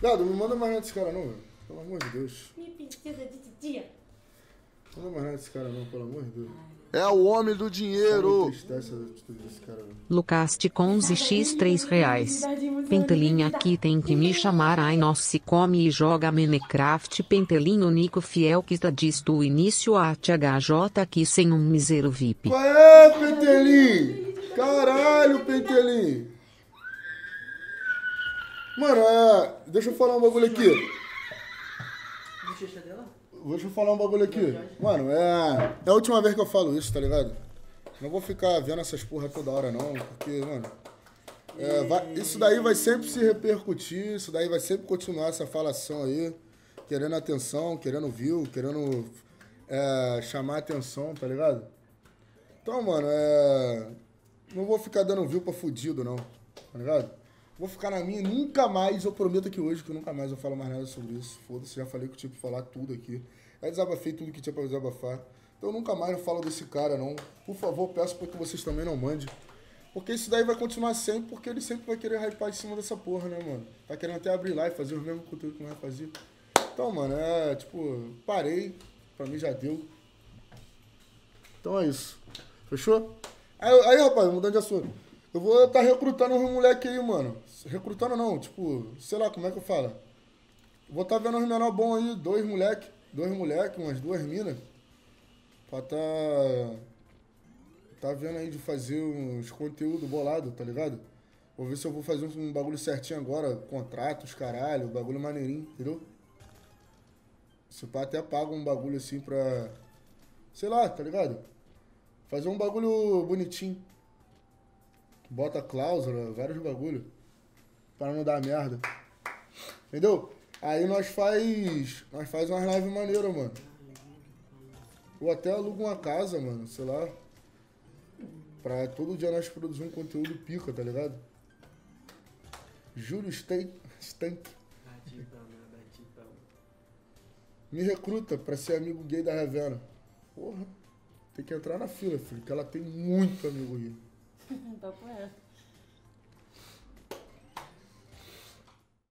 Dado, não manda mais nada desse cara não, velho. Pelo amor de Deus. Minha princesa de titia. Não manda mais nada desse cara não, pelo amor de Deus. É o homem do dinheiro. Lucas Ticonze X 3 reais. Pentelinha aqui tem que me chamar. Ai, nós se come e joga Minecraft. Pentelinho Nico Fiel que está diz do início a THJ aqui sem um mísero VIP. Qual é, Pentelinho? Caralho, Pentelinho. Mano, deixa eu falar um bagulho aqui. Deixa eu falar um bagulho aqui. Mano, é a última vez que eu falo isso, tá ligado? Não vou ficar vendo essas porra toda hora não, porque, mano... isso daí vai sempre se repercutir, isso daí vai sempre continuar essa falação aí. Querendo atenção, querendo view, querendo chamar atenção, tá ligado? Então, mano, não vou ficar dando view pra fudido não, tá ligado? Vou ficar na minha, nunca mais, eu prometo aqui hoje que nunca mais eu falo mais nada sobre isso. Foda-se, já falei que eu tinha pra falar tudo aqui. Já desabafei tudo que tinha pra desabafar. Então nunca mais eu falo desse cara, não. Por favor, peço pra que vocês também não mandem. Porque isso daí vai continuar sempre, porque ele sempre vai querer hypar em cima dessa porra, né, mano? Tá querendo até abrir live, fazer o mesmo conteúdo que não vai fazer. Então, mano, tipo, parei. Pra mim já deu. Então é isso. Fechou? Aí rapaz, mudando de assunto. Eu vou estar recrutando uns moleque aí, mano. Recrutando não, tipo, sei lá, como é que eu falo? Vou estar vendo uns menor bom aí, dois moleque, umas duas minas. Pra tá vendo aí de fazer uns conteúdo bolado, tá ligado? Vou ver se eu vou fazer um bagulho certinho agora, contratos, caralho, bagulho maneirinho, entendeu? Se pá até paga um bagulho assim pra, sei lá, tá ligado? Fazer um bagulho bonitinho. Bota cláusula, vários bagulho. Pra não dar merda. Entendeu? Aí nós faz umas lives maneiras, mano. Ou até aluga uma casa, mano, sei lá. Pra todo dia nós produzir um conteúdo pica, tá ligado? Júlio Stank. Me recruta pra ser amigo gay da Ravena. Porra, tem que entrar na fila, filho, que ela tem muito amigo gay. Tá com essa.